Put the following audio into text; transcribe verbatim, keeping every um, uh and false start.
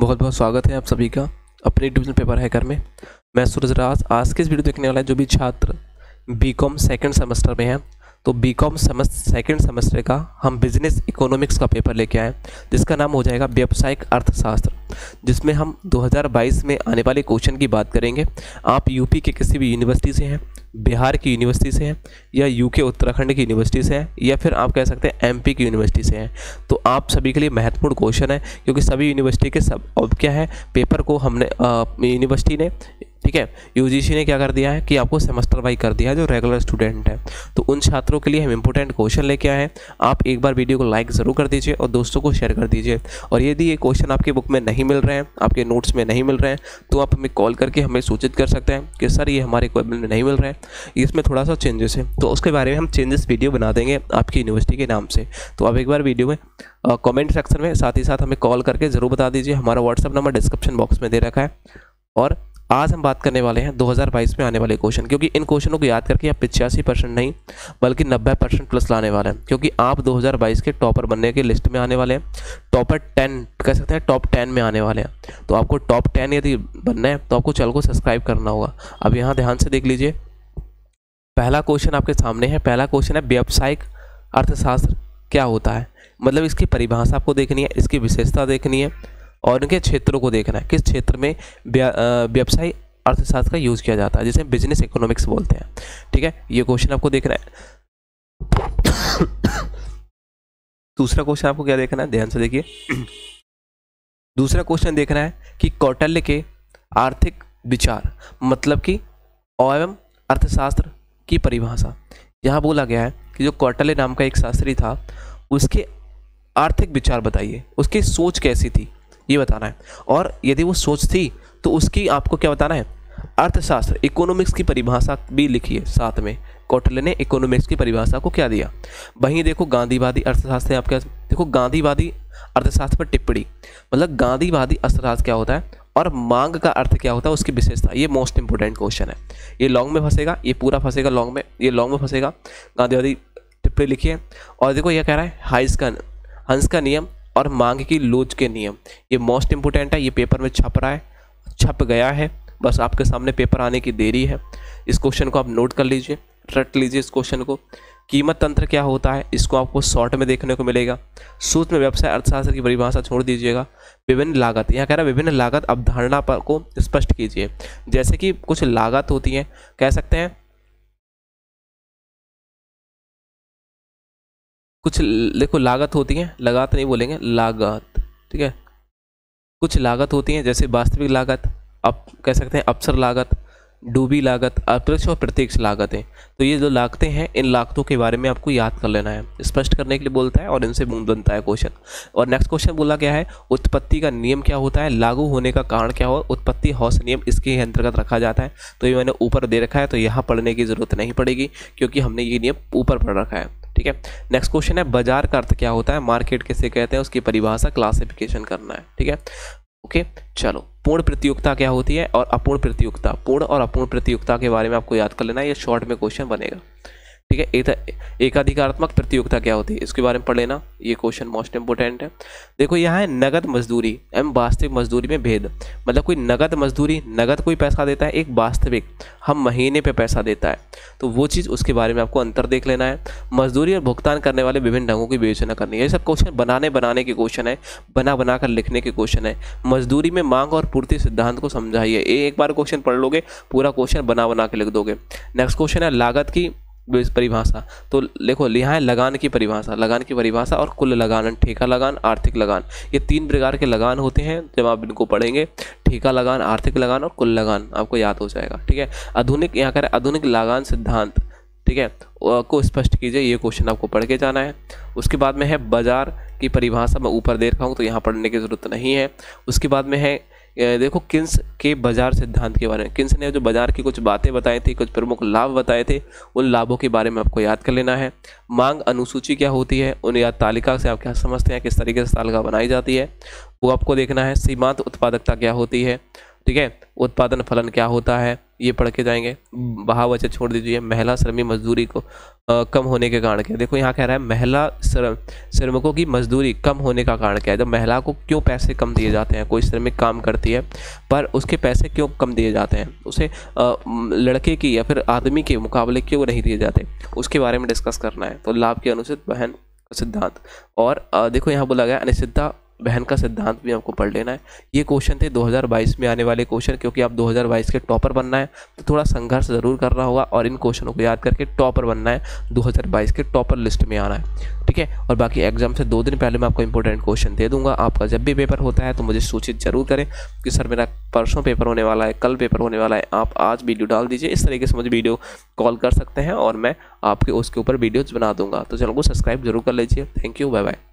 बहुत बहुत स्वागत है आप सभी का अपने यूट्यूब चैनल पेपर हैकर में। मैं सूरजराज। आज के इस वीडियो देखने वाला है जो भी छात्र बीकॉम सेकंड सेमेस्टर में हैं, तो बीकॉम सेकंड सेमेस्टर का हम बिजनेस इकोनॉमिक्स का पेपर लेके आए जिसका नाम हो जाएगा व्यावसायिक अर्थशास्त्र, जिसमें हम दो हज़ार बाईस में आने वाले क्वेश्चन की बात करेंगे। आप यूपी के किसी भी यूनिवर्सिटी से हैं, बिहार की यूनिवर्सिटी से हैं, या यूके उत्तराखंड की यूनिवर्सिटी से हैं, या फिर आप कह सकते हैं एमपी की यूनिवर्सिटी से हैं, तो आप सभी के लिए महत्वपूर्ण क्वेश्चन है क्योंकि सभी यूनिवर्सिटी के सब अब क्या है पेपर को हमने यूनिवर्सिटी ने ठीक है यूजीसी ने क्या कर दिया है कि आपको सेमेस्टर वाइज कर दिया है जो रेगुलर स्टूडेंट है, तो उन छात्रों के लिए हम इंपॉर्टेंट क्वेश्चन लेके आए हैं। आप एक बार वीडियो को लाइक ज़रूर कर दीजिए और दोस्तों को शेयर कर दीजिए, और यदि ये क्वेश्चन आपके बुक में नहीं मिल रहे हैं, आपके नोट्स में नहीं मिल रहे हैं, तो आप हमें कॉल करके हमें सूचित कर सकते हैं कि सर ये हमारे क्वेश्चन में नहीं मिल रहा है, इसमें थोड़ा सा चेंजेस है, तो उसके बारे में हम चेंजेस वीडियो बना देंगे आपकी यूनिवर्सिटी के नाम से। तो आप एक बार वीडियो में कमेंट सेक्शन में, साथ ही साथ हमें कॉल करके ज़रूर बता दीजिए। हमारा व्हाट्सअप नंबर डिस्क्रिप्शन बॉक्स में दे रखा है। और आज हम बात करने वाले हैं दो हज़ार बाईस में आने वाले क्वेश्चन, क्योंकि इन क्वेश्चनों को याद करके आप पिचासी परसेंट नहीं बल्कि नब्बे परसेंट प्लस लाने वाले हैं, क्योंकि आप दो हज़ार बाईस के टॉपर बनने की लिस्ट में आने वाले हैं। टॉपर टेन कह सकते हैं, टॉप टेन में आने वाले हैं। तो आपको टॉप टेन यदि बनना है तो आपको चैनल को सब्सक्राइब करना होगा। अब यहाँ ध्यान से देख लीजिए, पहला क्वेश्चन आपके सामने है। पहला क्वेश्चन है व्यावसायिक अर्थशास्त्र क्या होता है, मतलब इसकी परिभाषा आपको देखनी है, इसकी विशेषता देखनी है और उनके क्षेत्रों को देखना है, किस क्षेत्र में व्यवसाय अर्थशास्त्र का यूज़ किया जाता है जिसे बिजनेस इकोनॉमिक्स बोलते हैं। ठीक है, ये क्वेश्चन आपको देखना है। दूसरा क्वेश्चन आपको क्या देखना है, ध्यान से देखिए। दूसरा क्वेश्चन देखना है कि कौटिल्य के आर्थिक विचार मतलब कि एवं अर्थशास्त्र की परिभाषा। यहाँ बोला गया है कि जो कौटिल्य नाम का एक शास्त्री था उसके आर्थिक विचार बताइए, उसकी सोच कैसी थी ये बताना है, और यदि वो सोच थी तो उसकी आपको क्या बताना है, अर्थशास्त्र इकोनॉमिक्स की परिभाषा भी लिखी है साथ में। कौटिल्य ने इकोनॉमिक्स की परिभाषा को क्या दिया। वहीं देखो गांधीवादी अर्थशास्त्र है आपके, देखो गांधीवादी अर्थशास्त्र पर टिप्पणी, मतलब गांधीवादी अर्थशास्त्र क्या होता है और मांग का अर्थ क्या होता है, उसकी विशेषता। ये मोस्ट इंपोर्टेंट क्वेश्चन है, ये लॉन्ग में फंसेगा, ये पूरा फंसेगा लॉन्ग में, ये लॉन्ग में फंसेगा। गांधीवादी टिप्पणी लिखी है, और देखो यह कह रहा है हाइस का हंस का नियम और मांग की लोच के नियम, ये मोस्ट इंपोर्टेंट है। ये पेपर में छप रहा है, छप गया है, बस आपके सामने पेपर आने की देरी है। इस क्वेश्चन को आप नोट कर लीजिए, रट लीजिए इस क्वेश्चन को। कीमत तंत्र क्या होता है, इसको आपको शॉर्ट में देखने को मिलेगा। सूत्र में व्यवसाय अर्थशास्त्र की परिभाषा छोड़ दीजिएगा। विभिन्न लागत, यहाँ कह रहा है विभिन्न लागत अवधारणा पर को स्पष्ट कीजिए, जैसे कि कुछ लागत होती है, कह सकते हैं कुछ, देखो लागत होती है, लागत नहीं बोलेंगे, लागत ठीक है, कुछ लागत होती है जैसे वास्तविक लागत, आप कह सकते हैं अवसर लागत, डूबी लागत, अप्रत्यक्ष और प्रत्यक्ष लागतें। तो ये जो लागतें हैं, इन लागतों के बारे में आपको याद कर लेना है, स्पष्ट करने के लिए बोलता है और इनसे बनता है क्वेश्चन। और नेक्स्ट क्वेश्चन बोला गया है उत्पत्ति का नियम क्या होता है, लागू होने का कारण क्या हो, उत्पत्ति हौस नियम इसके अंतर्गत रखा जाता है। तो ये मैंने ऊपर दे रखा है, तो यहाँ पढ़ने की ज़रूरत नहीं पड़ेगी क्योंकि हमने ये नियम ऊपर पढ़ रखा है। ठीक है, नेक्स्ट क्वेश्चन है बाजार का अर्थ क्या होता है, मार्केट किसे कहते हैं, उसकी परिभाषा क्लासिफिकेशन करना है। ठीक है, ओके चलो। पूर्ण प्रतियोगिता क्या होती है और अपूर्ण प्रतियोगिता, पूर्ण और अपूर्ण प्रतियोगिता के बारे में आपको याद कर लेना है, ये शॉर्ट में क्वेश्चन बनेगा। ठीक है, एकाधिकारात्मक प्रतियोगिता क्या होती है, इसके बारे में पढ़ लेना, ये क्वेश्चन मोस्ट इंपोर्टेंट है। देखो यहाँ है नगद मजदूरी एवं वास्तविक मजदूरी में भेद, मतलब कोई नगद मजदूरी, नगद कोई पैसा देता है, एक वास्तविक हम महीने पे पैसा देता है, तो वो चीज़ उसके बारे में आपको अंतर देख लेना है। मजदूरी और भुगतान करने वाले विभिन्न ढंगों की विवेचना करनी है। ये सब क्वेश्चन बनाने बनाने के क्वेश्चन है, बना बना कर लिखने के क्वेश्चन है। मजदूरी में मांग और पूर्ति सिद्धांत को समझाइए, एक बार क्वेश्चन पढ़ लोगे पूरा क्वेश्चन बना बना के लिख दोगे। नेक्स्ट क्वेश्चन है लागत की परिभाषा, तो देखो यहाँ है लगान की परिभाषा, लगान की परिभाषा और कुल लगान, ठेका लगान, आर्थिक लगान, ये तीन प्रकार के लगान होते हैं। जब आप इनको पढ़ेंगे ठेका लगान, आर्थिक लगान और कुल लगान आपको याद हो जाएगा। ठीक है, आधुनिक, यहाँ करें आधुनिक लगान सिद्धांत ठीक है को स्पष्ट कीजिए, ये क्वेश्चन आपको पढ़ के जाना है। उसके बाद में है बाजार की परिभाषा, मैं ऊपर दे रखा हूँ तो यहाँ पढ़ने की ज़रूरत नहीं है। उसके बाद में है देखो किन्स के बाजार सिद्धांत के बारे में, किन्स ने जो बाजार की कुछ बातें बताई थी, कुछ प्रमुख लाभ बताए थे, उन लाभों के बारे में आपको याद कर लेना है। मांग अनुसूची क्या होती है, उन या तालिका से आप क्या समझते हैं, किस तरीके से तालिका बनाई जाती है, वो आपको देखना है। सीमांत उत्पादकता क्या होती है, ठीक है, उत्पादन फलन क्या होता है ये पढ़ के जाएंगे। बहावचन छोड़ दीजिए। महिला श्रम मजदूरी को आ, कम होने के कारण क्या, देखो यहाँ कह रहा है महिला श्रम श्रमिकों की मजदूरी कम होने का कारण क्या है। जब महिला को क्यों पैसे कम दिए जाते हैं, कोई श्रमिक काम करती है पर उसके पैसे क्यों कम दिए जाते हैं, उसे आ, लड़के की या फिर आदमी के मुकाबले क्यों नहीं दिए जाते, उसके बारे में डिस्कस करना है। तो लाभ की अनुचित बहन सिद्धांत, और आ, देखो यहाँ बोला गया अनिश्चितता बहन का सिद्धांत भी आपको पढ़ लेना है। ये क्वेश्चन थे दो हज़ार बाईस में आने वाले क्वेश्चन, क्योंकि आप दो हज़ार बाईस के टॉपर बनना है तो थोड़ा संघर्ष ज़रूर करना होगा और इन क्वेश्चनों को याद करके टॉपर बनना है, दो हज़ार बाईस के टॉपर लिस्ट में आना है, ठीक है। और बाकी एग्जाम से दो दिन पहले मैं आपको इंपॉर्टेंट क्वेश्चन दे दूंगा। आपका जब भी पेपर होता है तो मुझे सूचित जरूर करें कि सर मेरा परसों पेपर होने वाला है, कल पेपर होने वाला है, आप आज वीडियो डाल दीजिए। इस तरीके से मुझे वीडियो कॉल कर सकते हैं और मैं आपके उसके ऊपर वीडियोज़ बना दूँगा। तो चैनल को सब्सक्राइब जरूर कर लीजिए। Thank you, bye bye.